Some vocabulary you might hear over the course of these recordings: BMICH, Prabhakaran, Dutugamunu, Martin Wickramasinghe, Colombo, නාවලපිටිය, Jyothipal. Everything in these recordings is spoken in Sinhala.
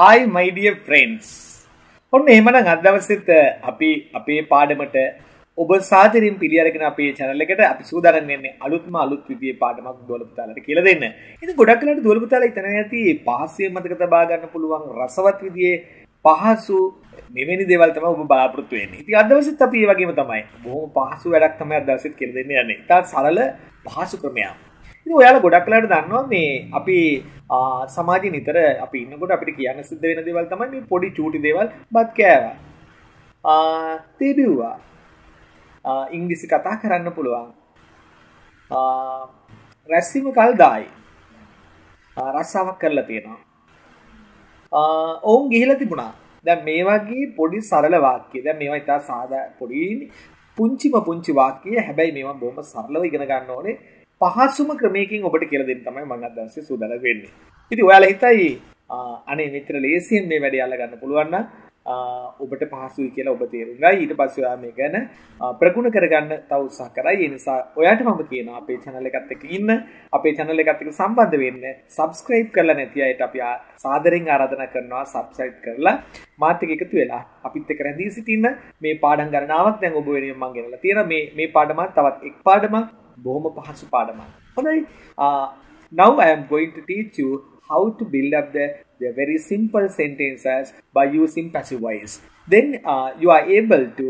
Hi my dear friends. ඔන්න එහෙමනම් අද දවසෙත් අපි අපේ පාඩමට ඔබ සාදරයෙන් පිළිඅරගෙන අපේ channel එකට අපි සූදානම් වෙන්නේ අලුත් විදියේ පාඩමක් දුවලපුතාලට කියලා දෙන්න. ඉතින් ගොඩක් වෙලාවට දුවලපුතාලා ඉතන නැති පහසෙන් මතක තබා ගන්න පුළුවන් රසවත් විදියේ පහසු මෙවැනි දේවල් තමයි ඔබ බලාපොරොත්තු වෙන්නේ. ඉතින් අද දවසෙත් අපි මේ වගේම තමයි බොහොම පහසු වැඩක් තමයි අද දවසෙත් කියලා දෙන්න යන්නේ. ඉතා සරල පහසු ක්‍රමයක්. ඉතින් ඔයාලා ගොඩක් වෙලාවට දන්නවා මේ අපි සමාජයේ නිතර අපි ඉන්නකොට අපිට කියන්න සිද්ධ වෙන දේවල් තමයි මේ පොඩි චූටි දේවල් බත් කෑවා. තේ බිව්වා. ඉංග්‍රීසි කතා කරන්න පුළුවන්. රැස්වීම කල් දායි. රස්සාවක් කරලා තියෙනවා. ඕන් ගිහිලා තිබුණා. දැන් මේ වගේ පොඩි සරල වාක්‍ය. දැන් මේවා ඉතා සාදා පොඩි පුංචි වාක්‍ය. හැබැයි මේවා බොහොම සරලව ඉගෙන ගන්න ඕනේ. පහසුම ක්‍රමයකින් ඔබට කියලා දෙන්න තමයි මම අද දවසේ සූදානම් වෙන්නේ. ඉතින් ඔයාලා හිතයි අනේ මෙතන ලේසියෙන් මේ වැඩේ අල්ල ගන්න පුළුවන් නම් ඔබට පහසුයි කියලා ඔබ තේරුම් ගයි. ඊට පස්සේ ඔයා මේ ගැන ප්‍රගුණ කරගන්න තව උත්සාහ කරයි. ඒ නිසා ඔයාට මම කියනවා අපේ channel එකත් එක්ක ඉන්න, අපේ channel එකත් එක්ක සම්බන්ධ වෙන්න, subscribe කරලා නැති අයට අපි සාදරයෙන් ආරාධනා කරනවා subscribe කරලා මාත් එක්ක එකතු වෙලා අපිත් එක්ක රැඳී සිටින්න. මේ පාඩම් ගණනාවක් දැන් ඔබ වෙනුවෙන් මම ගෙනලා තියෙනවා. මේ පාඩමත් තවත් එක් පාඩමක් බොහොම පහසු පාඩමක්. හොඳයි. Now I am going to teach you how to build up the very simple sentences by using passive voice. Then you are able to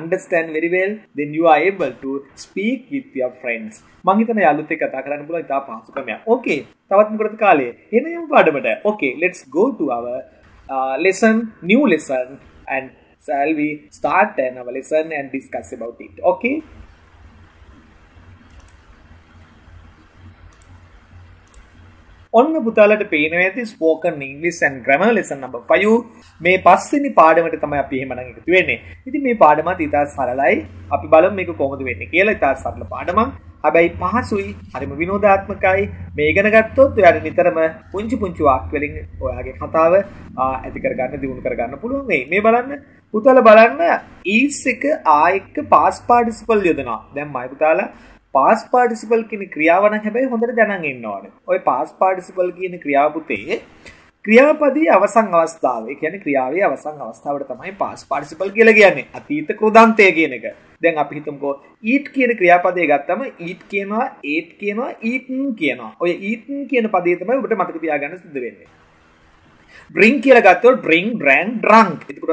understand very well. Then you are able to speak with your friends. මං හිතන්නේ යාළුවොත් එක්ක කතා කරන්න පුළුවන් ඉතා පහසු ක්‍රමයක්. Okay. තවත් මොකටද කාලේ? එහෙනම් යමු පාඩමට. Okay, let's go to our new lesson and shall we start our lesson and discuss about it. Okay? ඔන්න පුතාලට පේනවා ඇති spoken english and grammar lesson number 5 මේ පස්වෙනි පාඩමට තමයි අපි එහෙමනම් එකතු වෙන්නේ. ඉතින් මේ පාඩමත් ඉතා සරලයි. අපි බලමු මේක කොහොමද වෙන්නේ කියලා. ඉතා සරල පාඩමක්. හැබැයි පහසුයි, හරිම විනෝදාත්මකයි. මේ ඉගෙන ගත්තොත් ඔයාලා නිතරම පුංචි වාක්‍ය වලින් ඔයාගේ කතාව ඇති කරගන්න දියුණු කරගන්න පුළුවන් වෙයි. මේ බලන්න. පුතාලා බලන්න is එක ආයක past participle යොදනවා. දැන් මයි පුතාලා past participle කියන ක්‍රියාව නම් හැබැයි හොඳට දැනන් ඉන්න ඕනේ. ඔය past participle කියන ක්‍රියාපදයේ ක්‍රියාපදයේ අවසන් අවස්ථාව. ඒ කියන්නේ ක්‍රියාවේ අවසන් අවස්ථාවට තමයි past participle කියලා කියන්නේ. අතීත කෘදාන්තය කියන එක. දැන් අපි හිතමුකෝ eat කියන ක්‍රියාපදය ගත්තම eat කියනවා, ate කියනවා, eaten කියනවා. ඔය eaten කියන පදේ තමයි ඔබට මතක තියාගන්න සිද්ධ වෙන්නේ. drink කියලා ගත්තොත් drink, drank, drunk. ඒකට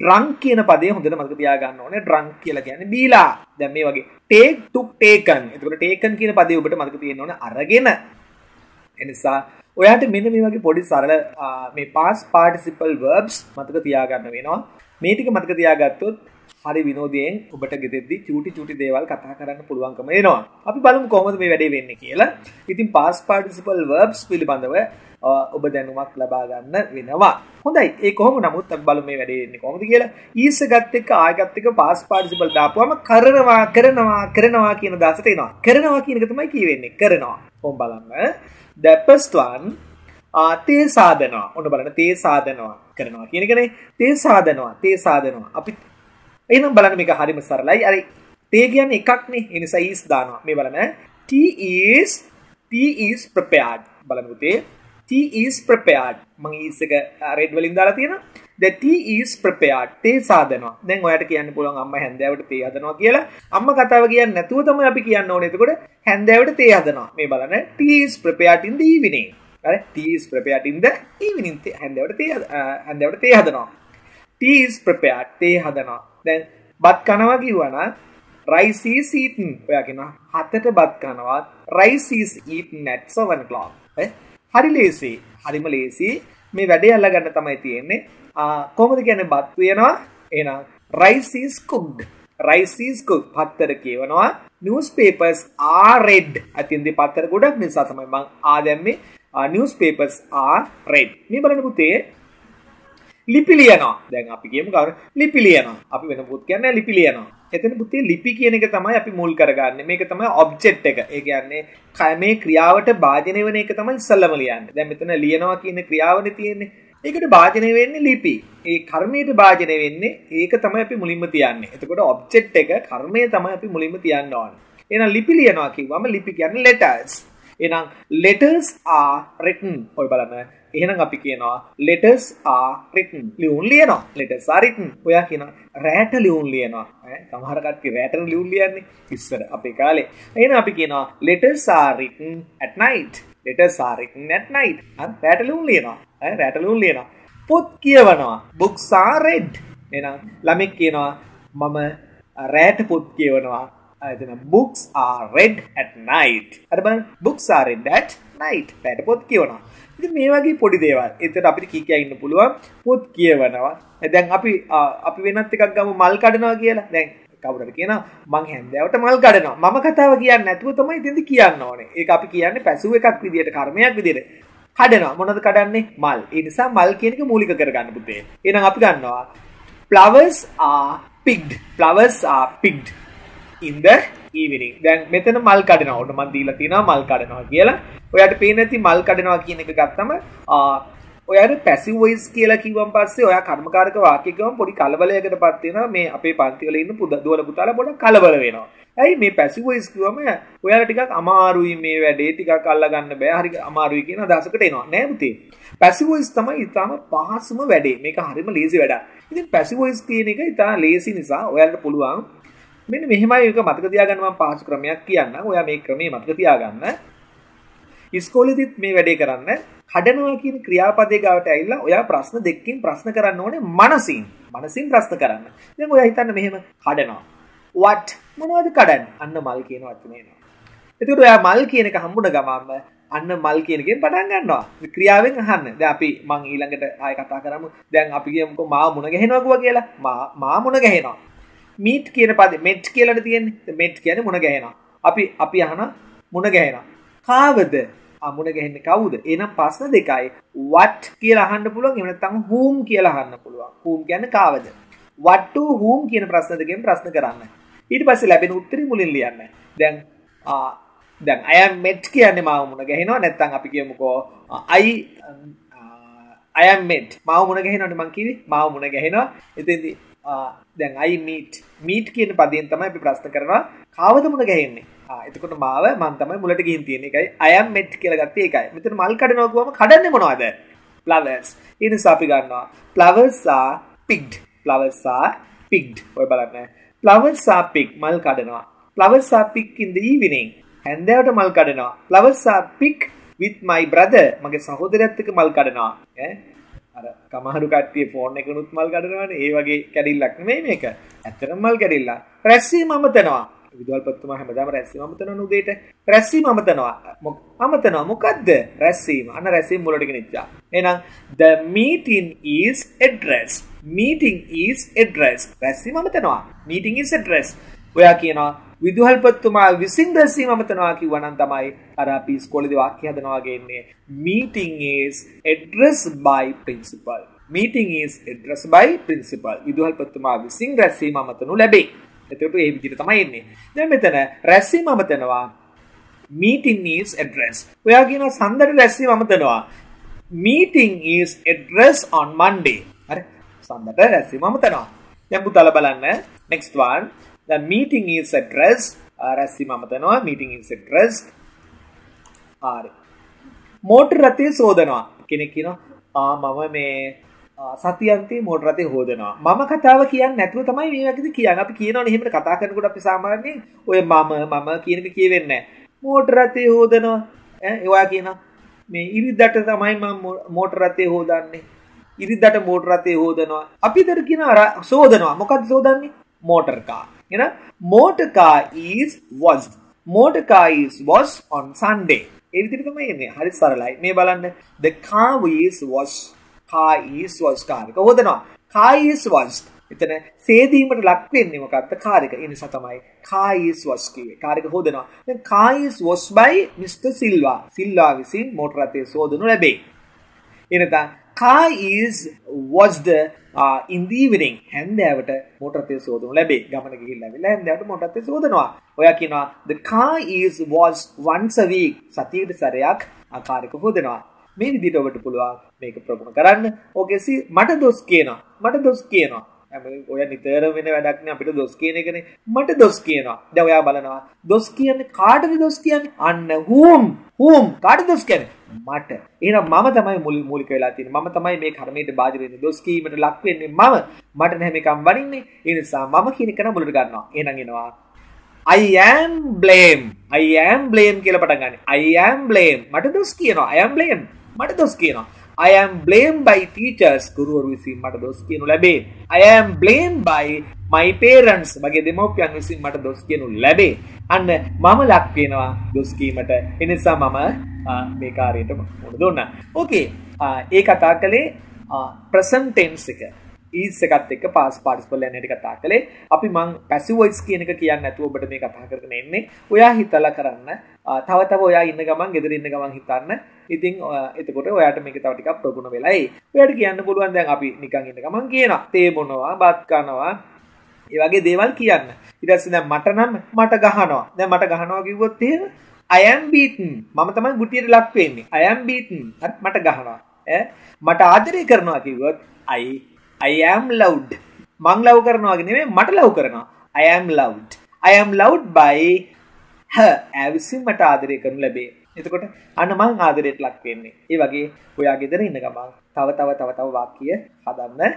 drunk කියන පදේ හොඳට මතක තියාගන්න ඕනේ. drunk කියලා කියන්නේ බීලා. දැන් මේ වගේ take, took, taken. ඒකට taken කියන පදේ ඔබට මතක තියෙන්න ඕනේ අරගෙන. එනිසා ඔයාට මෙන්න මේ වගේ පොඩි සරල මේ past participle verbs මතක තියාගන්න වෙනවා. මේ ටික මතක තියාගත්තොත් හරි විනෝදයෙන් ඔබට ගෙදෙද්දි චූටි දේවල් කතා කරන්න පුළුවන්කම එනවා. අපි බලමු කොහොමද මේ වැඩේ වෙන්නේ කියලා. ඉතින් past participle verbs පිළිබඳව ඔබ දැනුමක් ලබා ගන්න වෙනවා. හොඳයි. ඒ කොහොම නමුත් අපි බලමු මේ වැඩේ වෙන්නේ කොහොමද කියලා. ඊස් එකත් එක්ක ආයකත් එක්ක past participle දාපුවම කරනවා කියන දාසට එනවා. කරනවා කියන එක තමයි කියවෙන්නේ. කරනවා. ඕම් බලන්න. The first one තේ සාදනවා. ඔන්න බලන්න තේ සාදනවා. කරනවා කියන එකනේ. තේ සාදනවා. තේ සාදනවා. අපි එහෙනම් බලන්න මේක හරිම සරලයි. අර තේ කියන්නේ එකක් නේ. ඒ නිසා ඊස් දානවා. මේ බලන්න. Tea is prepared. බලන්න පුතේ. Tea is prepared. මම ඊස් එක රෙඩ් වලින් දාලා තියෙනවා. The tea is prepared. තේ සාදනවා. දැන් ඔයාලට කියන්න පුළුවන් අම්මා හැන්දෑවට තේ හදනවා කියලා. අම්මා කතාව කියන්නේ නැතුව තමයි අපි කියන්න ඕනේ. එතකොට හැන්දෑවට තේ හදනවා. මේ බලන්න. Tea is prepared in the evening. හරි. Tea is prepared in the evening. හැන්දෑවට තේ හදනවා. Tea is prepared. තේ හදනවා. දැන් බත් කනවා කිව්වනම් rice is eaten. ඔයා කියනවා හතට බත් කනවා. Rice is eaten at 7 o'clock. හරිම ලේසි මේ වැඩේ අල්ල ගන්න තමයි තියෙන්නේ. කොහොමද කියන්නේ බත් වෙනවා? එහෙනම් rice is cooked. පත්තර කියවනවා. Newspapers are read. අතින්දී පත්තර ගොඩක් නිසා තමයි මම දැම්මේ. Newspapers are read. මේ බලන්න පුතේ ලිපි ලියනවා. දැන් අපි කියමු කවුරු ලිපි ලියනවා. අපි වෙන පුත් කියන්නේ ලිපි ලියනවා. එතන පුතේ ලිපි කියන එක තමයි අපි මුල් කරගන්නේ. මේක තමයි ඔබ්ජෙක්ට් එක. ඒ කියන්නේ කයමේ ක්‍රියාවට භාජනය වෙන එක තමයි ඉස්සල්ලාම ලියන්නේ. දැන් මෙතන ලියනවා කියන ක්‍රියාවනේ තියෙන්නේ. ඒකට භාජනය වෙන්නේ ලිපි. ඒ කර්මයට භාජනය වෙන්නේ ඒක තමයි අපි මුලින්ම තියන්නේ. එතකොට ඔබ්ජෙක්ට් එක කර්මය තමයි අපි මුලින්ම තියන්න ඕනේ. එහෙනම් ලිපි ලියනවා කිව්වම ලිපි කියන්නේ letters. එහෙනම් letters are written. ඔය බලන්න එහෙනම් අපි කියනවා letters are written ලියුම් ලියනවා letters are written ඔයා කියනවා රෑට ලියුම් ලියනවා සමහර කට්ටිය රෑටන ලියුම් ලියන්නේ ඉස්සර අපේ කාලේ එහෙනම් අපි කියනවා letters are written at night letters are written at night අර රෑට ලියුම් ලියනවා රෑට ලියුම් ලියනවා පොත් කියවනවා books are read එහෙනම් ළමෙක් කියනවා මම රෑට පොත් කියවනවා books are read at night අර බලන්න books are read at night රෑට පොත් කියවනවා ඉතින් මේ වගේ පොඩි දේවල්. ඒතර අපිට කීකියා ඉන්න පුළුවන්. පොත් කියවනවා. දැන් අපි වෙනත් එකක් ගමු මල් කඩනවා කියලා. දැන් කවුරුහට කියනවා මං හැන්දෑවට මල් කඩනවා. මම කතාව කියන්නේ නැතුව තමයි ඉතින් කියන්න ඕනේ. ඒක අපි කියන්නේ පැසුව එකක් විදියට කර්මයක් විදියට. කඩනවා. මොනවද කඩන්නේ? මල්. ඒ නිසා මල් කියන එක මූලික කරගන්න පුතේ. එහෙනම් අපි ගන්නවා flowers are picked. Flowers are picked in the evening. දැන් මෙතන මල් කඩනවා. ඔන්න මම දීලා තිනවා මල් කඩනවා කියලා. ඔයාට පේන්නේ නැති මල් කඩනවා කියන එක ගත්තම ඔයාට passive voice කියලා කිව්වන් පස්සේ ඔයා කර්මකාරක වාක්‍ය ගම පොඩි කලබලයකටපත් වෙනවා. මේ අපේ පන්ති වල ඉන්න දුවල පුතාලා පොඩක් කලබල වෙනවා. ඇයි මේ passive voice කිව්වම ඔයාලා ටිකක් අමාරුයි මේ වැඩේ ටිකක් අල්ලා ගන්න බෑ. හරි අමාරුයි කියන අදහසකට එනවා. නෑ පුතේ. passive voice තමයි ඊටම පහසුම වැඩේ. මේක හරිම ලේසි වැඩක්. ඉතින් passive voice කියන එක ඊටා ලේසි නිසා ඔයාලට පුළුවන් මෙන්න මෙහෙමයි එක මතක තියාගන්න මම පහසු ක්‍රමයක් කියන්නම්. ඔයා මේ ක්‍රමයේ මතක තියාගන්න. ඉස්කෝලේදීත් මේ වැඩේ කරන්න. කඩනවා කියන ක්‍රියාපදයේ ගාවට ඇවිල්ලා ඔයා ප්‍රශ්න දෙකකින් ප්‍රශ්න කරන්න ඕනේ මනසින්. මනසින් ප්‍රශ්න කරන්න. දැන් ඔයා හිතන්න මෙහෙම කඩනවා. what මොනවද කඩන්නේ? අන්න මල් කියන වචනේ එනවා. එතකොට ඔයා මල් කියන එක හම්බුන ගමන්ම අන්න මල් කියන එකෙන් පටන් ගන්නවා. ක්‍රියාවෙන් අහන්න. දැන් මම ඊළඟට ආයෙ කතා කරමු. දැන් අපි කියමුකෝ මා මුණ ගැහෙනවා කියලා. මා මුණ ගැහෙනවා. meet කියන පදේ met කියලාද තියෙන්නේ met කියන්නේ මුණ ගැහෙනවා අපි අහන මුණ ගැහෙනවා කාවද ආ මුණ ගැහෙන්නේ කවුද එහෙනම් ප්‍රශ්න දෙකයි what කියලා අහන්න පුළුවන් එහෙම නැත්නම් whom කියලා අහන්න පුළුවන් whom කියන්නේ කාවද what to whom කියන ප්‍රශ්න දෙකෙන් ප්‍රශ්න කරන්න ඊට පස්සේ ලැබෙන උත්තරේ මුලින් ලියන්න දැන් I am met කියන්නේ මාව මුණ ගැහෙනවා නැත්නම් අපි කියමුකෝ I am met මාව මුණ ගැහෙනවනේ මං කිව්වේ මාව මුණ ගැහෙනවා එතෙන්දී then I meet කියන පදයෙන් තමයි අපි ප්‍රශ්න කරනවා කාවද මුණ ගැහෙන්නේ එතකොට මාව මම තමයි මුලට ගිහින් තියෙන එකයි I am met කියලා ගත්තේ ඒකයි මෙතන මල් කඩනවා කිව්වම කඩන්නේ මොනවද flowers ඊට පස්සේ අපි ගන්නවා flowers are picked ඔය බලන්න flowers are picked මල් කඩනවා flowers are picked in the evening හැන්දෑවට මල් කඩනවා flowers are picked with my brother මගේ සහෝදරයත් එක්ක මල් කඩනවා අර කමහරු කට්ටිය ෆෝන් එකනුත් මල් කඩනවනේ ඒ වගේ කැඩිල්ලක් නෙමෙයි මේක. ඇත්තටම මල් කැඩිල්ලක්. රැස්වීම අමතනවා. විදුහල්පතිතුමා හැමදාම රැස්වීම අමතනන උදේට. රැස්වීම අමතනවා. අමතනවා මොකද්ද? රැස්වීම. අන්න රැස්වීම මුලට ගෙනිච්චා. එහෙනම් the meeting is addressed. Meeting is addressed. රැස්වීම අමතනවා. Meeting is addressed. ඔයා කියනවා විදුහල්පතිතුමා විසින් රැස්වීම අමතනවා කිව්වා නම් තමයි අර අපි ඉස්කෝලේදී වාක්‍ය හදනවා වගේ ඉන්නේ meeting is addressed by principal meeting is addressed by principal විදුහල්පතිතුමා විසින් රැස්වීම අමතනු ලැබේ එතකොට මේ විදිහට තමයි එන්නේ දැන් මෙතන රැස්වීම අමතනවා meeting is addressed ඔයා කියන සඳරේ රැස්වීම අමතනවා meeting is addressed on Monday හරි සඳරේ රැස්වීම අමතනවා දැන් පුතාලා බලන්න next one the meeting is addressed රැස්වීම අමතනවා meeting is addressed ආරි මෝටර් රථය සෝදනවා කෙනෙක් කියනවා මම මේ සතියන්තේ මෝටර් රථය හොදනවා මම කතාව කියන්නේ නැතුව තමයි මේ වගේද කියන්නේ අපි කියනවනේ එහෙම කතා කරනකොට අපි සාමාන්‍යයෙන් ඔය මම කියන එක කියවෙන්නේ නැහැ මෝටර් රථය හොදනවා ඈ ඔයා කියනවා මේ ඉරිදට තමයි මම මෝටර් රථය හොදන්නේ ඉරිදට මෝටර් රථය හොදනවා අපිතර කියනවා සෝදනවා මොකද්ද සෝදන්නේ motor car එන motor car is washed motor car is washed on Sunday ඒ විදිහට තමයි එන්නේ. හරි සරලයි. මේ බලන්න. The car is washed. Car is washed. Car එක හොදනවා. Car is washed. එතන සේදීමට ලක් වෙන්නේ මොකක්ද? කාර් එක. ඒ නිසා තමයි car is washed කියේ. කාර් එක හොදනවා. දැන් car is washed by Mr. Silva. Silva විසින් මෝටර රථය සෝදනු ලැබේ. එනකම් car is washed in the evening. හැන්දෑවට මෝටර රථය සෝදනු ලැබේ. ගමන ගිහිල්ලා ඇවිල්ලා හැන්දෑවට මෝටර රථය සෝදනවා. ඔයා කියනවා the car is washed once a week. සතියකට සැරයක් ආකාරයක හොදනවා. මේ විදිහට ඔබට පුළුවන් මේක ප්‍රගුණ කරන්න. ඕකේ සි මට දොස් කියනවා. ඔය නිතර වෙන වැඩක් නේ අපිට දොස් කියන එකනේ. මට දොස් කියනවා. දැන් ඔයා බලනවා. දොස් කියන්නේ කාටද දොස් කියන්නේ? අන්න හුම් කාටද දොස් කියන්නේ? මට. එහෙනම් මම තමයි මූලික වෙලා තියෙන්නේ. මම තමයි මේ කර්මයට බාධා වෙන්නේ. දොස් කීමට ලක් වෙන්නේ මම. මට නැහැ මේකම් වරින්නේ. ඒ නිසා මම කියන එක නම් මුලට ගන්නවා. එහෙනම් එනවා I am blame කියලා පටන් ගන්න. I am blame. මට දොස් කියනවා. I am blame. මට දොස් කියනවා. I am blamed by teachers. ගුරුවරු විසින් මට දොස් කියනු ලැබේ. I am blamed by my parents. මගේ දෙමව්පියන් විසින් මට දොස් කියනු ලැබේ. අන්න මම ලක් වෙනවා දොස් කීමට. ඒ නිසා මම මේ කාර්යයට මුහුණ දුන්නා. Okay. ඒ කතා කළේ present tense එක. is එකත් එක්ක past participle යන හැටි කතා කළේ. අපි මං passive voice කියන එක කියන්නේ නැතුව ඔබට මේ කතා කරගෙන ඉන්නේ. ඔයා හිතලා කරන්න. තව ඔයා ඉන්න ගමන් ගෙදර ඉන්න ගමන් හිතන්න. ඉතින් එතකොට ඔයාට මේක තව ටිකක් ප්‍රගුණ වෙලා එයි. ඔයාට කියන්න පුළුවන් දැන් අපි නිකන් ඉන්න ගමන් කියනවා. තේ බොනවා, බත් කනවා. ඒ වගේ දේවල් කියන්න. ඊට පස්සේ දැන් මට නම් මට ගහනවා. දැන් මට ගහනවා කිව්වොත් එහෙම I am beaten. මම තමයි ගුටියට ලක් වෙන්නේ. I am beaten. මට ගහනවා. මට ආදරය කරනවා කිව්වොත් I am loved. මං ලව් කරනවා වගේ නෙමෙයි මට ලව් කරනවා. I am loved. I am loved by her. ඇවිසින් මට ආදරය කරනු ලැබේ. එතකොට අන්න මං ආදරයට ලක් වෙන්නේ. ඒ වගේ ඔයා ගෙදර ඉන්න ගමන් තව වාක්‍ය හදන්න.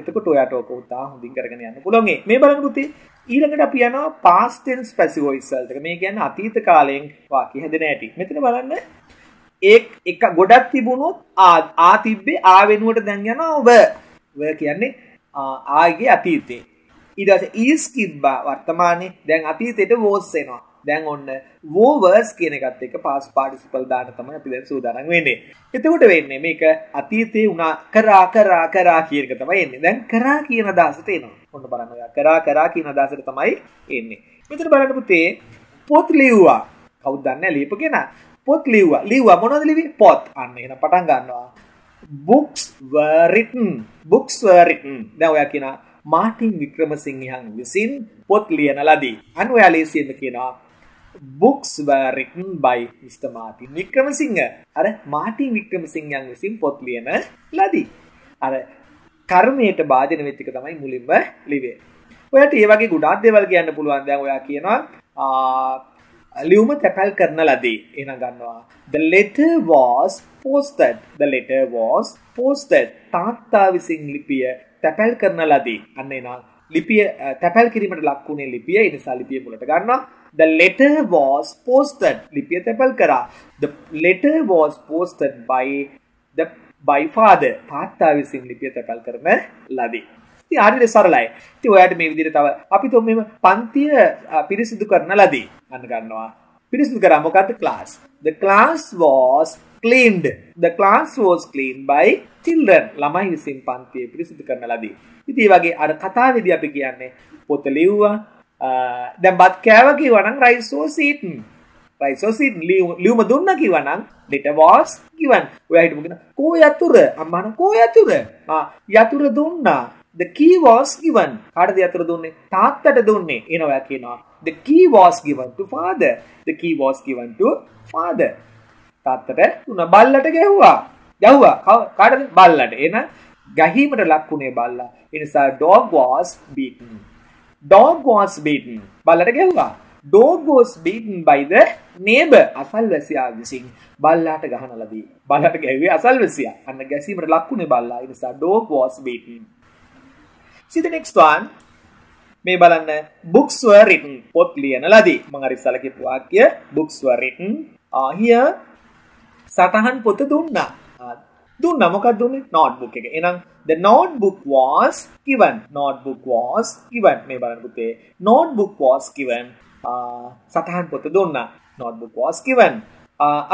එතකොට ඔයාට ඕක උදා හොඳින් කරගෙන යන්න පුළුවන්. මේ බලන්න පුතේ ඊළඟට අපි යනවා past tense passive voice වලට. මේ කියන්නේ අතීත කාලයෙන් වාක්‍ය හැදෙන හැටි. මෙතන බලන්න එක ගොඩක් තිබුණොත් ආ තිබ්බේ ආ වෙනුවට දැන් යනවා ඔබ. ඔය කියන්නේ ආගේ අතීතේ. ඊට පස්සේ is කිව්වා වර්තමානයේ. දැන් අතීතයට was එනවා. දැන් ඔන්න was කියන එකත් එක්ක past participle දාන්න තමයි අපි දැන් සූදානම් වෙන්නේ. එතකොට වෙන්නේ මේක අතීතේ උනා කරා කියන එක තමයි එන්නේ. දැන් කරා කියන අදහසට එනවා. ඔන්න බලන්න ඔයා කරා කියන අදහසට තමයි එන්නේ. මෙතන බලන්න පුතේ පොත් ලිව්වා. කවුද දන්නේ ලියපගෙනා. පොත් ලිව්වා. ලිව්වා මොනවද ලිව්වේ? පොත්. අන්න එහෙනම් පටන් ගන්නවා. Books were written. දැන් ඔයා කියනවා මාටින් වික්‍රමසිංහයන් විසින් පොත් ලියන ලදී. අන්න ඔයා ලේසියෙන්ම කියනවා books were written by Mr. Martin Wickramasinghe. අර මාටින් වික්‍රමසිංහයන් විසින් පොත් ලියන ලදී. අර කර්මයට බාධන වෙච්ච එක තමයි මුලින්ම ලිවේ. ඔයාට මේ වගේ ගොඩාක් දේවල් කියන්න පුළුවන්. දැන් ඔයා කියනවා ලියුම තැපැල් කරන ලදී. එහෙනම් ගන්නවා The letter was posted. තාත්තා විසින් ලිපිය තැපැල් කරන ලදී. අන්න එනවා ලිපිය තැපැල් කිරීමට ලක් වුණේ ලිපිය. ඒ නිසා ලිපිය මුලට ගන්නවා. The letter was posted. ලිපිය තැපැල් කරා. The letter was posted by father. තාත්තා විසින් ලිපිය තැපැල් කරන ලදී. ඉතින් හරියට සරලයි. ඉතින් ඔයාට මේ විදිහට තව අපි තෝ මෙහෙම පන්තිය පිරිසිදු කරන ලදී. අන්න ගන්නවා. පිරිසිදු කරා මොකද්ද? class. The class was cleaned. The class was cleaned by children. ළමයි විසින් පන්තිය පිරිසිදු කරන ලදී. ඉතින් මේ වගේ අර කතාවේදී අපි කියන්නේ පොත ලිව්වා. දැන් බත් කෑවා කිව්වා නම් rice was eaten. ලියුම දුන්නා කිව්වා නම් letter was given. ඔයා හිතමු කියන කෝ යතුර අම්මා නම් කෝ යතුර. යතුර දුන්නා. The key was given. කාටද යතුර දුන්නේ? තාත්තට දුන්නේ. එනවා ඔයා කියනවා the key was given to father. The key was given to father. තාත්තට දුන්නා. බල්ලට ගැහුවා. කාටද? බල්ලට. එහෙනම් ගැහීමට ලක්ුණේ බල්ලා. ඒ නිසා dog was beaten. බල්ලට ගැහුවා. Dog was beaten by the neighbor. අසල්වැසියා විසින් බල්ලාට ගහන ලදී. බල්ලට ගැහුවේ අසල්වැසියා. අන්න ගැසීමට ලක්ුණේ බල්ලා. ඒ නිසා dog was beaten. See the next one. මේ බලන්න books were written. පොත් ලියන ලදී. මම අර ඉස්සලා කියපු වාක්‍ය books were written. Here සටහන් පොත දුන්නා. දුන්නා මොකක්ද දුන්නේ? notebook එක. එහෙනම් the notebook was given. මේ බලන්න පුතේ notebook was given. සටහන් පොත දුන්නා. notebook was given.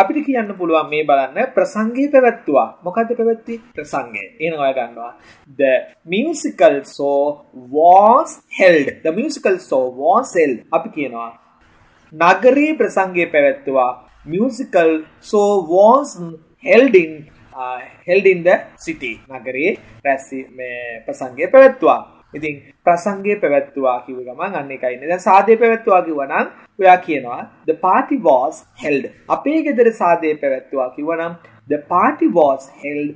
අපිට කියන්න පුළුවන් මේ බලන්න ප්‍රසංගය පැවැත්තුවා. මොකද්ද පැවැත්ති? ප්‍රසංගය. එහෙනම් ඔයා ගන්නවා The musical show was held. අපි කියනවා නගරයේ ප්‍රසංගය පැවැත්තුවා. Musical show was held in the city. නගරයේ ප්‍රසංගය පැවැත්තුවා. ඉතින් ප්‍රසංගය පැවැත්තුවා කිව්ව ගමන් අන්න එකයි ඉන්නේ. දැන් සාදේ පැවැත්තුවා කිව්වනම් ඔයා කියනවා the party was held. අපේ ගෙදර සාදේ පැවැත්තුවා කිව්වනම් the party was held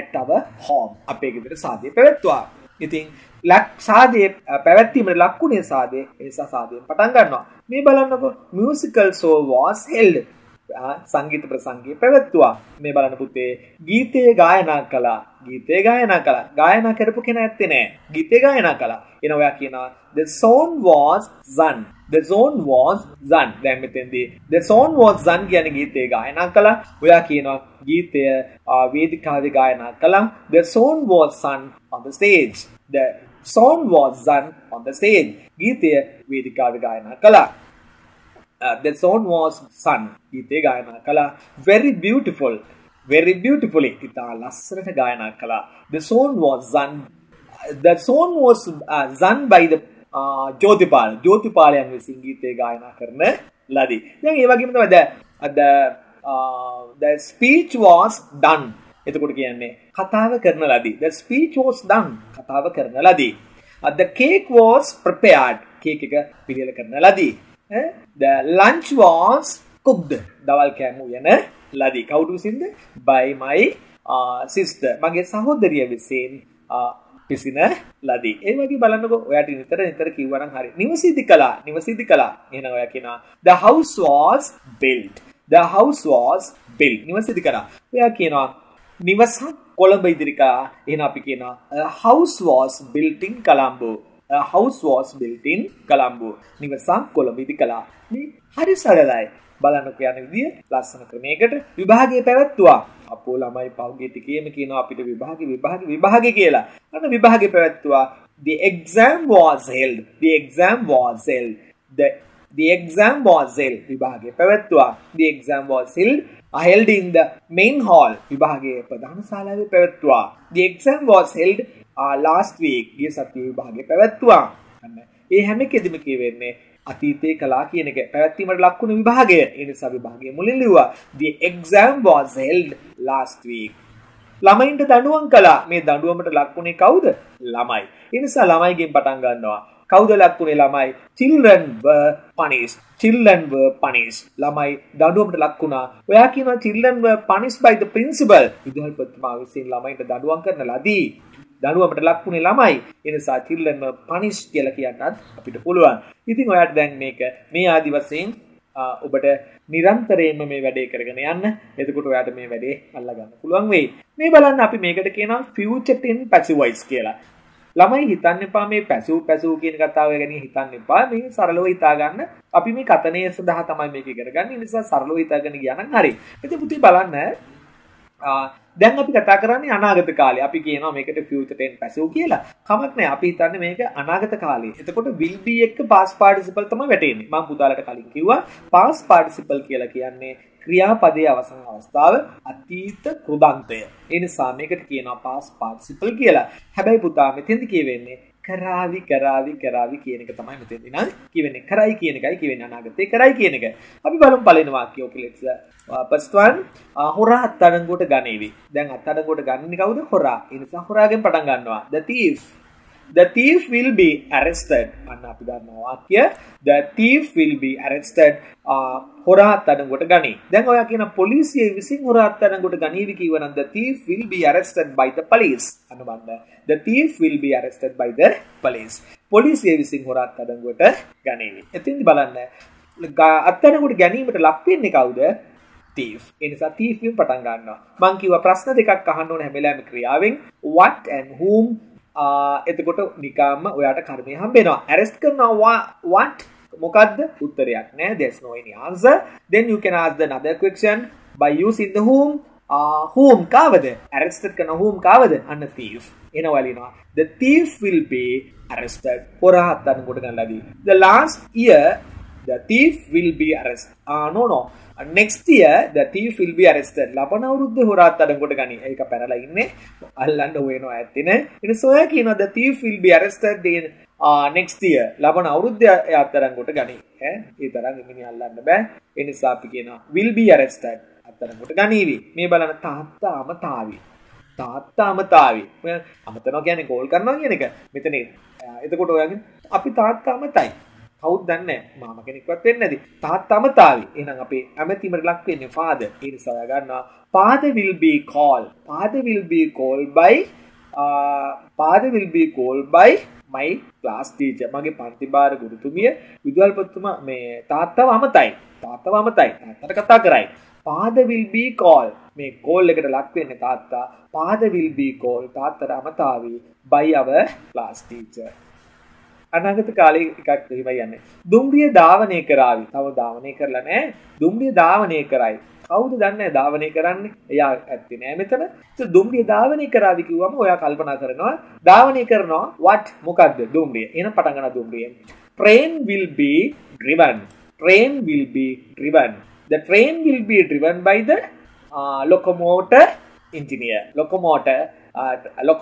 at our home. අපේ ගෙදර සාදේ පැවැත්තුවා. ඉතින් ලක් සාදේ පැවැත්වීමේ ලක්ුණේ සාදේ එනිසා සාදේ පටන් ගන්නවා. මේ බලන්නකො musical show was held. සංගීත ප්‍රසංගය පැවැත්වුවා. මේ බලන්න පුතේ ගීතය ගායනා කළා. ගීතය ගායනා කළා. ගායනා කරපු කෙනා ඇත්තේ නෑ. ගීතය ගායනා කළා. එන ඔයා කියනවා the song was sung. The song was sung. දැන් මෙතෙන්දී the song was sung කියන්නේ ගීතය ගායනා කළා. ඔයා කියනවා ගීතය වේදිකාවේ ගායනා කළා. The song was sung on the stage. The song was sung on the stage. ගීතය වේදිකාවේ ගායනා කළා. The song was sung. Githe gayana kala very beautiful, very beautifully. Ita lassarata gayana kala. The song was sung. The song was sung by the Jyothipal. Jyothipal yang visin githe gayana karne ladi. Yang eva gimana ada the speech was done. Itu kau kianne katawa karne ladi. The speech was done. Katawa karne ladi. The cake was prepared. Cake eka pilih karne ladi. The lunch was cooked. Dawal kamu ya na? Ladi kau tu sini by my sister. Mage sahodariya visin pisina ladi. Ewagi balanu ko oya nitara kiwarang hari. Niwasidikala. Ena oya kena. The house was built. The house was built. Niwasidikala. Oya kena. Niwasa Colombo idirika. Ena pikena. A house was built in Colombo. A house was built in Colombo. Nivasa Kolomidikala. Ni hari salalai. Balana kiyana vidiya lassana ක්‍රමයකට විභාගය පැවැත්වුවා. අපෝ ළමයි පහුගිය ටිකේම කියනවා අපිට විභාගය කියලා. අන්න විභාගය පැවැත්වුවා. The exam was held. The exam was held. The exam was held. විභාගය පැවැත්වුවා. The exam was held. Held in the main hall. විභාගය ප්‍රධාන ශාලාවේ පැවැත්වුවා. The exam was held last week. Gye satye vibhage pavattuwa. Anna e hame kedima kiyenne atithe kala kiyana එක pavattimata lakkuna vibhagaya. E nisa vibhagaya mulin liwwa. The exam was held last week. Lamainta danduwan kala. Me danduwamata lakkune kawuda? Lamai. E nisa lamai gen patan gannawa. Kawuda lakkune lamai? Children were punished. Children were punished. Lamai danduwamata lakkuna. Oya kiyana children were punished by the principal. Vidyalpathuma visin lamainta danduwan karana ladi. දනුවමට ලක්ුණේ ළමයි. එනිසා children were punished කියලා කියන්නත් අපිට පුළුවන්. ඉතින් ඔයාට දැන් මේක මේ ආදි වශයෙන් ඔබට නිරන්තරයෙන්ම මේ වැඩේ කරගෙන යන්න. එතකොට ඔයාට මේ වැඩේ අල්ලා ගන්න පුළුවන් වෙයි. මේ බලන්න අපි මේකට කියනවා future tense passive voice කියලා. ළමයි හිතන්න එපා මේ passive කියන කතාව ගැන හිතන්න එපා. මේ සරලව හිතා ගන්න. අපි මේ කතනය සඳහා තමයි මේක ඉගෙන ගන්න. ඒ නිසා සරලව හිතාගෙන ගියා නම් හරි. ඉතින් පුතේ බලන්න දැන් අපි කතා කරන්නේ අනාගත කාලේ. අපි කියනවා මේකට future tense passive කියලා. කමක් නැහැ. අපි හිතන්නේ මේක අනාගත කාලේ. එතකොට will be එක past participle තමයි වැටෙන්නේ. මම පුතාලට කලින් කිව්වා past participle කියලා කියන්නේ ක්‍රියාපදයේ අවසන් අවස්ථාව අතීත කෘදාන්තය. ඒ නිසා මේකට කියනවා past participle කියලා. හැබැයි පුතා මෙතෙන්ද කියවෙන්නේ කරාවි කියන එක තමයි මෙතෙන්දී නේද කියවෙන්නේ. කරයි කියන එකයි කියවෙන්නේ අනාගතේ කරයි කියන එක. අපි බලමු පළවෙනි වාක්‍යය. ඔක let's first one හොරා අත්අඩංගුවට ගනේවි. දැන් අත්අඩංගුවට ගන්නේ කවුද? හොරා. ඒ නිසා හොරාගෙන් පටන් ගන්නවා. The thief will be arrested. අන්න අපි ගන්නවා වාක්‍ය the thief will be arrested. හොරා අත්අඩංගුවට ගනී. දැන් ඔයා කියන පොලිසිය විසින් හොරා අත්අඩංගුවට ගනීවි කියවනම් the thief will be arrested by the police. අන්න බලන්න the thief will be arrested by the police. පොලිසිය විසින් හොරා අත්අඩංගුවට ගනීවි. එතින් බලන්න අත්අඩංගුවට ගැනීමට ලක් වෙන්නේ කවුද? Thief. ඒ නිසා thief වෙන් පටන් ගන්නවා. මං කිව්වා ප්‍රශ්න දෙකක් අහන්න ඕනේ හැම වෙලාවෙම ක්‍රියාවෙන් what and whom. එතකොට නිකම්ම ඔයාට කර්මය හම්බෙනවා. arrest කරනවා what මොකද්ද? උත්තරයක් නෑ. there's no any answer. then you can ask another question by using the whom. Whom කාවද? arrested කරන whom කාවද? අන්න thief. එනවා ලිනවා the thief will be arrested. හොරා අත්අඩංගුවට ගන්නලාදී. the last year the thief will be arrested. No. Next year the thief will be arrested. ලබන අවුරුද්දේ හොරා අත්අඩංගුවට ගනි. ඒක පැනලා ඉන්නේ. අල්ලන්න හොයනවා ඇත්තේ නේ. ඉතින් සොයා කියනවා the thief will be arrested in next year. ලබන අවුරුද්දේ එයා අත්අඩංගුවට ගනි. ඈ ඒ තරම් ඉන්නේ අල්ලන්න බෑ. ඒ නිසා අපි කියනවා will be arrested. අත්අඩංගුවට ගනීවි. මේ බලන්න තාත්තාම තාවි. අමතනවා කියන්නේ කෝල් කරනවා කියන එක. මෙතන එතකොට ඔයාගෙන් අපි තාත්තාම තයි. කවුද දන්නේ? මාම කෙනෙක්වත් වෙන්නේ නැති. තාත්තාම තාවි. එහෙනම් අපේ ඇමතිමර ලක් වෙන්නේ father. ඒ නිසා ඔයා ගන්නවා father will be called by father will be called by my class teacher. Mage Pantibara Gurutumiya, Vidwalpathuma me Tata Vamatai, Tata Katha Karai. Father will be called. May call like a luck in a Tata. Father will be called Tata Ramatavi by our class teacher. අනාගත කාලේ එකක් එහෙමයි යන්නේ. දුම්රිය ධාවනය කරાવી. තව ධාවනය කරලා නැහැ. දුම්රිය ධාවනය කරයි. කවුද දන්නේ ධාවනය කරන්නේ? එයා ඇත්තේ නැහැ මෙතන. ඉතින් දුම්රිය ධාවනය කරાવી කිව්වම ඔයා කල්පනා කරනවා ධාවනය කරනවා what මොකද්ද දුම්රිය. එහෙනම් පටන් ගන්න දුම්රියෙන්. Train will be driven. The train will be driven by the locomotive engineer. Locomotive කියලා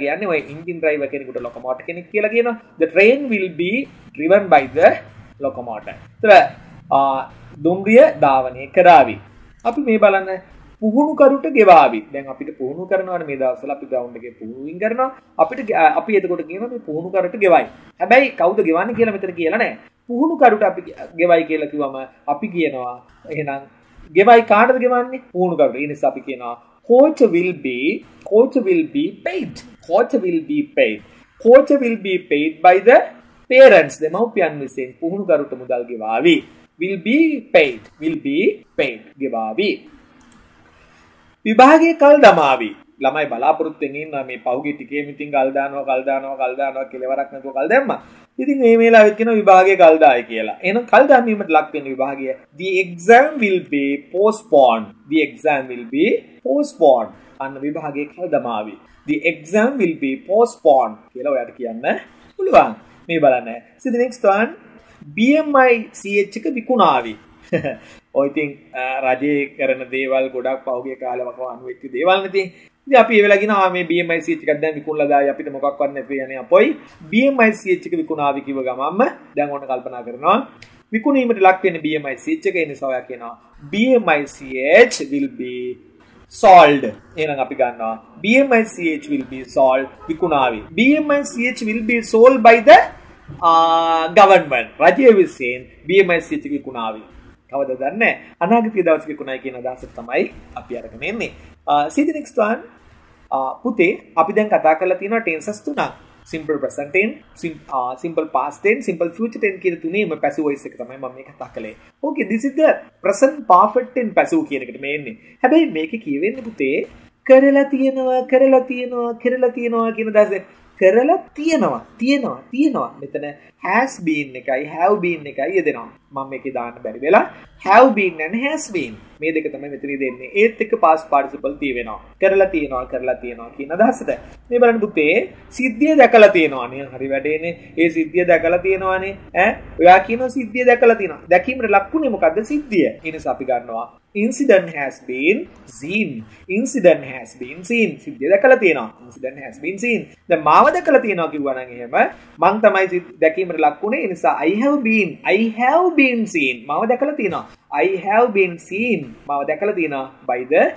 කියන්නේ ඔය engine driver කෙනෙකුට locomotive කෙනෙක් කියලා කියනවා. The train will be driven by the locomotive. ඒතර දුම්රිය ධාවනය කරાવી. අපි මේ බලන්න පුහුණු කරුට ගෙවාවි. දැන් අපිට පුහුණු කරනවානේ මේ දවස්වල අපි ground එකේ පුහුණුින් කරනවා. අපිට අපි එතකොට කියනවා මේ පුහුණු කරුට ගෙවයි. හැබැයි කවුද ගෙවන්නේ කියලා මෙතන කියලා නැහැ. පුහුණු කරුට අපි ගෙවයි කියලා කිව්වම අපි කියනවා එහෙනම් ගෙවයි කාටද ගෙවන්නේ? පුහුණු කරුට. ඒ නිසා අපි කියනවා Coach will be paid. Coach will be paid by the parents. The Maupian will say, Puhunu Garuta Mudal Givavi. Will be paid. Givavi. Vibhage Kaldamavi. Lamai Balapurutengin, Nami Paugi Tiki, meeting Kaldano, Kilevaraknako Kaldama. Within email, I can Vibhage Kalda Ikela. In a Kaldami met luck in Vibhage. The exam will be postponed. And Vibhage Kaldamavi. The exam will be postponed. Kela Yatkiana. Ulvan. Mebalane. See the next one. BMI CH Vikunavi. I think Rajay Karana Deval, Godak, Pauge Kalavakan with Devalati. The Apivelagina may BMIC Kadam Vikula, Yapitamokan, and Apoi. BMIC Chikunavi Kivagama, then on Kalpana Karana. We couldn't even luck in BMIC check in Savakina. BMICH will be solved in an Apigana. BMICH will be solved Vikunavi. BMICH will be solved by the government. Rajay is saying BMICH Vikunavi. අවද දන්නේ අනාගතයේ දවසක කුණයි කියන අදහසට තමයි අපි අරගෙන එන්නේ. See the next one. පුතේ අපි දැන් කතා කරලා තියෙනවා tenses තුනක්. Simple present tense, simple past tense, simple future tense කියන තුනේම passive voice එක තමයි මම මේ කතා කළේ. Okay, this is the present perfect tense passive කියන එකට මේ එන්නේ. හැබැයි මේකේ කියවෙන්නේ පුතේ කරලා තියෙනවා කියන අදහස. කරලා තියෙනවා. මෙතන has been එකයි have been එකයි යදෙනවා. මම මේකේ දාන්න බැරි වෙලා have been and has been මේ දෙක තමයි මෙතනදී දෙන්නේ. ඒත් එක past participle තිය වෙනවා. කරලා තියෙනවා කියන අදහසට. මේ බලන්න පුතේ සිද්ධිය දැකලා තියෙනවානේ. හරි වැඩේනේ. ඒ සිද්ධිය දැකලා තියෙනවානේ. ඈ ඔයා කියනවා සිද්ධිය දැකලා තියෙනවා. දැකීමට ලක්ුණේ මොකද්ද සිද්ධිය? ඒ නිසා අපි ගන්නවා incident has been seen. සිද්ධිය දැකලා තියෙනවා. Incident has been seen. දැන් මාව දැකලා තියෙනවා කිව්වා නම් එහෙම මං තමයි දැකීමට ලක්ුණේ. ඒ නිසා I have been seen. Mama dakala thiyena. I have been seen. Mama dakala thiyena by the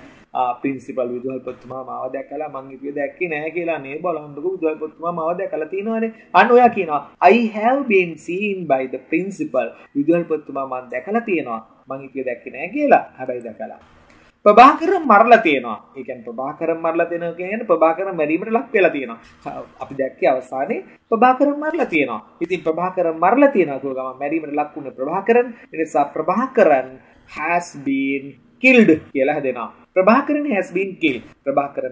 principal Vidwalpathuma. Mama dakala man ithiye dakke naha kiyala ne balannako Vidwalpathuma mama dakala thiyena. Anna oya kiyana I have been seen by the principal Vidwalpathuma man dakala thiyena. Man ithiye dakke naha kiyala. Habai dakala. Prabhakaran marala thiyena. E kiyanne Prabhakaran marala thiyena kiyanne Prabhakaran merimeට ලක් වෙලා තියෙනවා. අපි දැක්කේ අවසානයේ Prabhakaran marala thiyena. ඉතින් Prabhakaran marala thiyena කියව ගම මැරීමට ලක් වුණ Prabhakaran. ඒ නිසා Prabhakaran has been killed කියලා හදෙනවා. Prabhakaran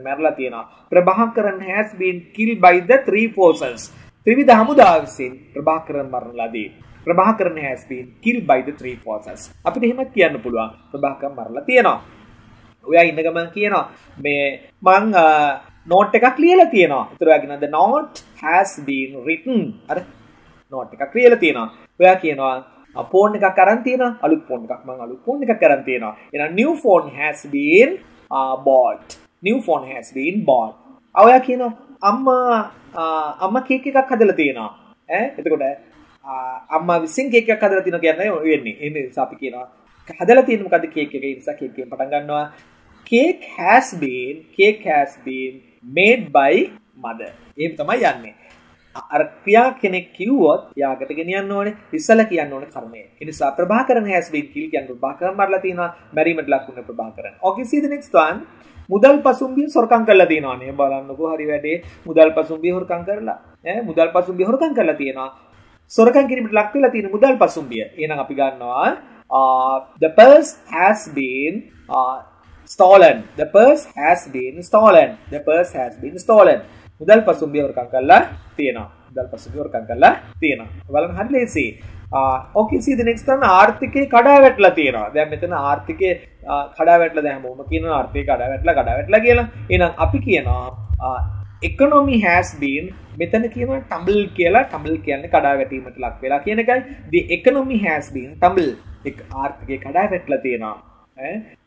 මැරලා තියෙනවා. Prabhakaran has been killed by the three forces. ත්‍රිවිධ හමුදාව විසින් Prabhakaran මරණලාදී. Prabhakaran has been killed by the three forces. අපිට එහෙමත් කියන්න පුළුවන්. Prabhakaran මරලා තියෙනවා. ඔයා ඉන්න ගමන් කියනවා මේ මං note එකක් ලියලා තියෙනවා. ඒතර ඔයා කියනවා the note has been written. අර note එකක් ලියලා තියෙනවා. ඔයා කියනවා phone එකක් අරන් තියෙනවා. අලුත් phone එකක් අරන් තියෙනවා. එහෙනම් new phone has been bought. ඔයා කියනවා අම්මා cake එකක් හදලා තියෙනවා. ඈ එතකොට අම්මා විසින් cake එකක් හදලා තියෙනවා කියන්නේ ඔය වෙන්නේ. ඒ නිසා අපි කියනවා හදලා තියෙන මොකද්ද cake එකේ. ඒ නිසා cake එක පටන් ගන්නවා. Cake has been made by mother. එහෙම තමයි යන්නේ. අර ක්‍රියා කෙනෙක් කිව්වොත් යාකට ගෙනියන්න ඕනේ. ඉස්සලා කියන්න ඕනේ කර්මය. ඒ නිසා Prabhakaran has been killed කියන්නේ Prabhakaran මරලා තිනවා. මැරීමට ලක් වුණ Prabhakaran. Okay, see the next one. මුදල් පසුම්බිය සොරකම් කරලා තියෙනවා නේ බලන්නකෝ හරි වැඩේ මුදල් පසුම්බිය හොරකම් කරලා ඈ මුදල් පසුම්බිය හොරකම් කරලා තියෙනවා සොරකම් කිරීමට ලක් වෙලා තියෙන මුදල් පසුම්බිය එහෙනම් අපි ගන්නවා the purse has been stolen the purse has been stolen the purse has been stolen මුදල් පසුම්බිය හොරකම් කරලා තියෙනවා මුදල් පසුම්බිය හොරකම් කරලා තියෙනවා බලන්න හරි ලේසි okay, see the next one. Arthike kadavetla thiyena. Then metana arthike kadavetla dan hemoma kiyana arthike kadavetla kiyala. Ena api kiyana economy has been metana kiyana tumble kiyala. Tumble kiyanne kadawetimata lak wela kiyana ekai. The economy has been tumble. Arthike kadavetla thiyena.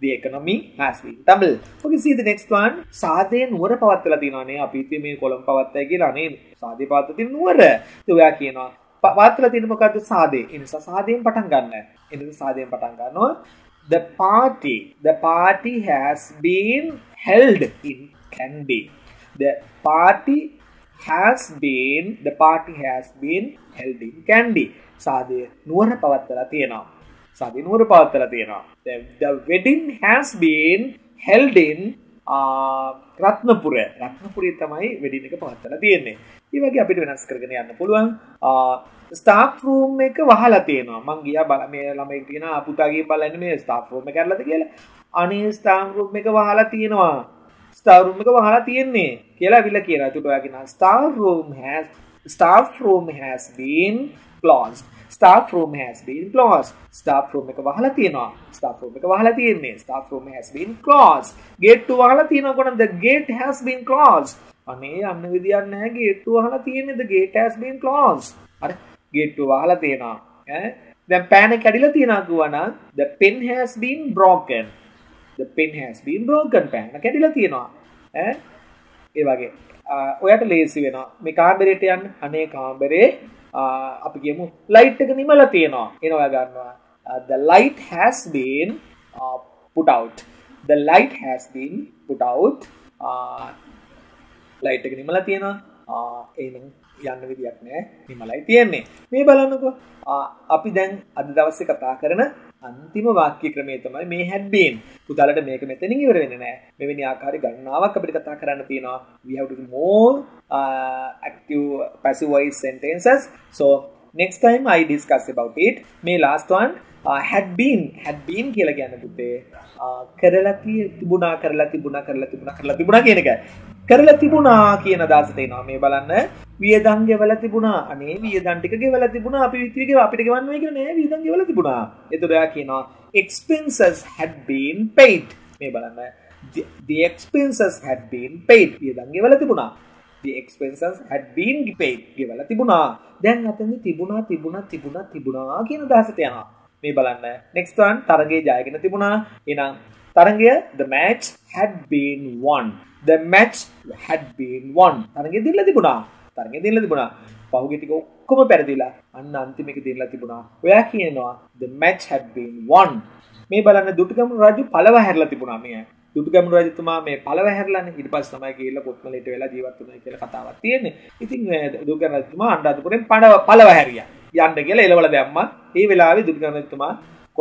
The economy has been tumble. Okay, see the next one. Saadhe nuwara pawattala thiyena ne. Api ithe me kolum pawattay kiyala ne. Saadhe pawattala thiyena nuwara. So oya kiyana පාත්‍රල තියෙන මොකද්ද සාදේ ඒ නිසා සාදයෙන් පටන් ගන්න. ඒ නිසා සාදයෙන් පටන් ගන්නවා the party has been held in candy. The party has been held in candy. සාදේ නුවර පවත්තලා තියෙනවා. සාදේ නුවර පවත්තලා තියෙනවා. The wedding has been held in රත්නපුරේ තමයි wedding එක පවත්තලා තියෙන්නේ. ඒ වගේ අපිට වෙනස් කරගෙන යන්න පුළුවන් ස්ටාෆ් රූම් එක වහලා තියෙනවා මං ගියා බල මේ ළමයි කියනවා පුතා ගිහින් බලන්න මේ ස්ටාෆ් රූම් එක කරලාද කියලා අනේ ස්ටාෆ් රූම් එක වහලා තියෙනවා ස්ටාෆ් රූම් එක වහලා තියෙන්නේ කියලා අවිල කියනවා ඒකට ඔයා කියනවා staff room has been closed staff room එක වහලා තියෙනවා staff room එක වහලා තියෙන්නේ staff room has been closed gate වහලා තියෙනවා කොහොමද the gate has been closed අනේ අන්න විදියක් නැහැ ගේට් එක වහලා තියෙන්නේ the gate has been closed අර ගේට් එක වහලා තියෙනවා ඈ දැන් පෑන කැඩිලා තියෙනවා කියවනම් the pen has been broken පෑන කැඩිලා තියෙනවා ඈ ඒ වගේ ඔයාට ලේසි වෙනවා මේ කාමරේට යන්න අනේ කාමරේ අපි කියමු ලයිට් එක නිමලා තියෙනවා එන ඔයා ගන්නවා the light has been put out the light has been put out light එක නිමලා තියෙනවා එහෙනම් යන්න විදියක් නැහැ නිමලයි තියෙන්නේ මේ බලන්නකෝ අපි දැන් අද දවසේ කතා කරන අන්තිම වාක්‍ය ක්‍රමය තමයි මේ had been පුතාලට මේක මෙතනින් ඉවර වෙන්නේ නැහැ මෙවැනි ආකාරي ගණනාවක් අපිට කතා කරන්න තියෙනවා we have to do more active passive voice sentences so next time I discuss about it මේ last one had been කියලා කියන පුතේ කරලා තිබුණා කියන එක කරලා තිබුණා කියන අදහස තේනවා මේ බලන්න වියදම් ගෙවලා තිබුණා අනේ වියදම් ටික ගෙවලා තිබුණා අපි විත්විගේ අපිට ගෙවන්න වෙයි කියලා නෑ වියදම් ගෙවලා තිබුණා එතකොට එයා කියනවා expenses had been paid මේ බලන්න the expenses had been paid වියදම් ගෙවලා තිබුණා the expenses had been paid ගෙවලා තිබුණා දැන් අතනේ තිබුණා කියන අදහසට යනවා මේ බලන්න next one තරගයේ ජයගෙන තිබුණා එහෙනම් තරගය the match had been won the match had been won තරගෙ දෙන්න තිබුණා පහුගිය ටික ඔක්කොම පෙරදිලා අන්න අන්තිම එක දෙන්න තිබුණා ඔයා කියනවා the match had been won මේ බලන්න දුටුගමුණු රාජ්‍ය පළව හැරලා තිබුණා මේ දුටුගමුණු රාජ්‍යතුමා මේ පළව හැරලානේ ඊට පස්සේ තමයි ගිහිල්ලා පොත්මලේට වෙලා ජීවත් වුණා කියලා කතාවක් තියෙන්නේ ඉතින් දුටුගමුණු රාජ්‍යතුමා අනුරාධපුරෙන් පළව හැරියා යන්න කියලා එළවල දැම්මා ඒ වෙලාවේ දුටුගමුණු රාජ්‍යතුමා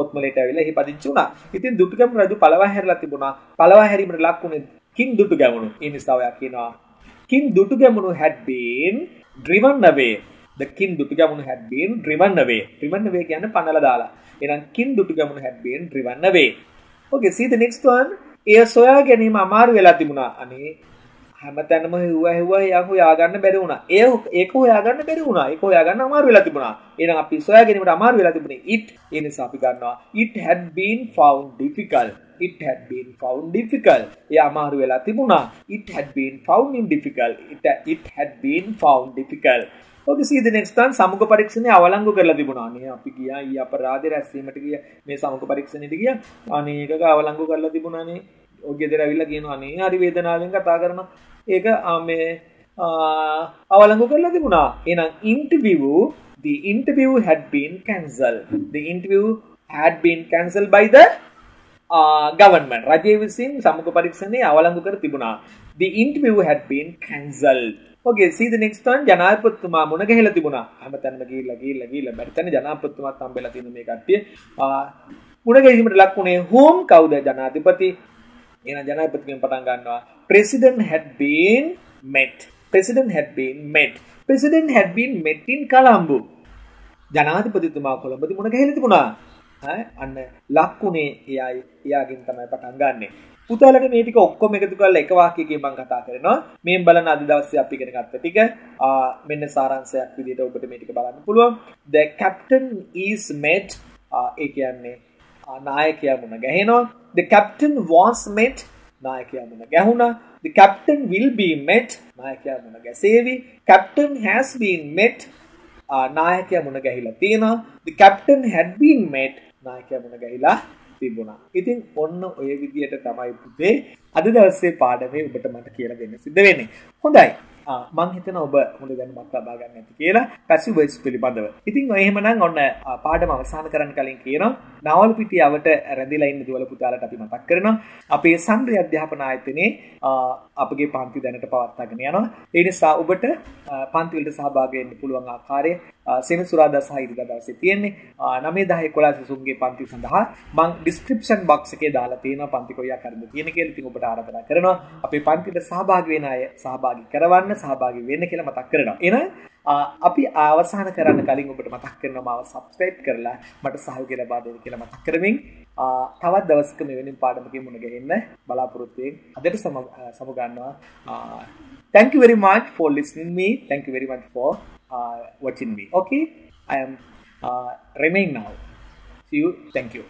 කොත්මලේට ඇවිල්ලා එහි පදිංචි වුණා ඉතින් දුටුගමුණු රාජ්‍ය පළව හැරලා තිබුණා පළව හැරීමට ලක් වුණේ King Dutugamunu. ඒ නිසා ඔයා කියනවා King Dutugamunu had been driven away. The King Dutugamunu had been driven away. Driven away කියන්නේ පනලා දාලා. එහෙනම් King Dutugamunu had been driven away. Okay, see the next one. එය සොයා ගැනීම අමාරු වෙලා තිබුණා. අනේ හැමතැනම හෙව්වා යාකෝ යාගන්න බැරි වුණා. ඒක හොයාගන්න බැරි වුණා. ඒක හොයාගන්න අමාරු වෙලා තිබුණා. එහෙනම් අපි සොයා ගැනීමට අමාරු වෙලා තිබුණේ it. ඒ නිසා අපි ගන්නවා it had been found difficult. It had been found difficult. එයා අමාරු වෙලා තිබුණා. It had been found difficult. It had been found difficult. Okay, see the next one. සමුග පරීක්ෂණේ අවලංගු කරලා තිබුණා. අනේ අපි ගියා ඊ අපරාධය රැස්වීමට ගියා. මේ සමුග පරීක්ෂණෙට ගියා. අනේ ඒක අවලංගු කරලා තිබුණානේ. ඔගේ දර ඇවිල්ලා කියනවා අනේ හරි වේදනාවෙන් කතා කරනවා. ඒක මේ අවලංගු කරලා තිබුණා. එහෙනම් the interview had been cancelled. The interview had been cancelled by the government. රජය විසින් සමුග පරීක්ෂණේ අවලංගු කර තිබුණා. The interview had been cancelled. Okay, see the next one. ජනාධිපතිතුමා මුණ ගැහිලා තිබුණා. හැමතැනම ගිහිල්ලා බැරි තැන ජනාධිපතිතුමාත් හම්බෙලා තියෙන මේ කට්ටිය. මුණ ගැහිීමට ලක් වුණේ whom කවුද ජනාධිපති? President had been met in Colombo. ජනාධිපතිතුමා කොළඹ තිබුණ ගහලා තිබුණා. අන්න ලක්කුණේ එයයි එයාගෙන් තමයි පටන් ගන්නෙ. පුතාලට මේ ටික ඔක්කොම එකතු කරලා එක වාක්‍යයකින් මම කතා කරනවා. මේ බලන අද දවසේ අපි ඉගෙන ගත්ත ටික මෙන්න සාරාංශයක් විදිහට ඔබට මේ ටික බලන්න පුළුවන්. The captain is met. ඒ කියන්නේ නායකයා මුණ ගැහෙනවා. The captain was met. නායකයා මුණ ගැහුණා. The captain will be met. නායකයා මුණ ගැසේවි. Captain has been met. නායකයා මුණ ගැහිලා තියෙනවා. The captain had been met. නායකයා මුණ ගැහිලා තිබුණා. ඉතින් ඔන්න ඔය විදියට තමයි පුතේ අද දවසේ පාඩමේ ඔබට මට කියලා දෙන්න සිද්ධ වෙන්නේ. හොඳයි. මම හිතනවා ඔබ හොඳ දැනුමක් ලබා ගන්න ඇති කියලා passive voice පිළිබඳව. ඉතින් ඔය එහෙමනම් ඔන්න පාඩම අවසන් කරන්න කලින් කියනවා නාවල් පිටියවට රැඳිලා ඉන්න දුවල පුතාලට අපි මතක් කරනවා. අපේ සංග්‍රහ අධ්‍යාපන ආයතනයේ අපගේ පන්ති දැනට පවත්වාගෙන යනවා. ඒ නිසා ඔබට පන්ති වලට සහභාගී වෙන්න පුළුවන් ආකාරය සෙනසුරාදා සහ ඉරිදා දවසේ තියෙන්නේ 9 10 11 සිසුන්ගේ පන්ති සඳහා මම description box එකේ දාලා තියෙනවා පන්ති කොයි ආකාරද තියෙන කියලා. ඉතින් ඔබට ආරාධනා කරනවා අපේ පන්තිට සහභාගී වෙන අය සහභාගී කරවන්න සහභාගී වෙන්න කියලා මතක් කරනවා. එහෙනම් අපි අවසන් කරන්න කලින් ඔබට මතක් කරනවා මාව subscribe කරලා මට සහයෝගය ලබා දෙන්න කියලා මතක් කරමින් තවත් දවසක මෙවැනි පාඩමකින් මුණ ගැහෙන්න බලාපොරොත්තු වෙමින් අදට සමු ගන්නවා. Thank you very much for listening me. Thank you very much for watching me. Okay, I am remain now. See you. Thank you.